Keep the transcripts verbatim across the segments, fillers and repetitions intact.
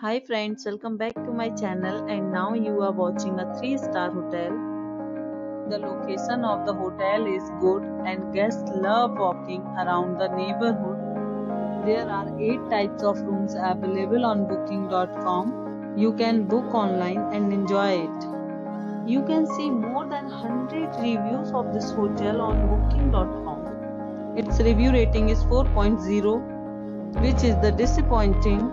Hi friends, welcome back to my channel, and now you are watching a three star hotel. The location of the hotel is good and guests love walking around the neighborhood. There are eight types of rooms available on booking dot com. You can book online and enjoy it. You can see more than one hundred reviews of this hotel on booking dot com. Its review rating is four point zero, which is the disappointing.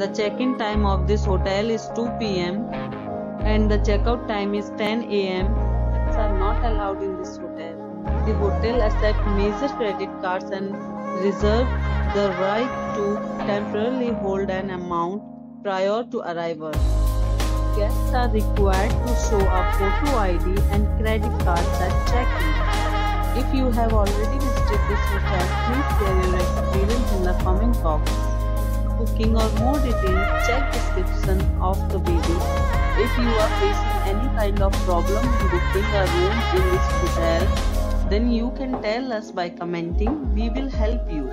The check-in time of this hotel is two P M and the checkout time is ten A M Pets are not allowed in this hotel. The hotel accepts major credit cards and reserves the right to temporarily hold an amount prior to arrival. Guests are required to show a photo I D and credit cards at check-in. If you have already visited this hotel, please share your experience in the comment box. Booking or more details, check description of the video. If you are facing any kind of problem in booking a room in this hotel, then you can tell us by commenting. We will help you.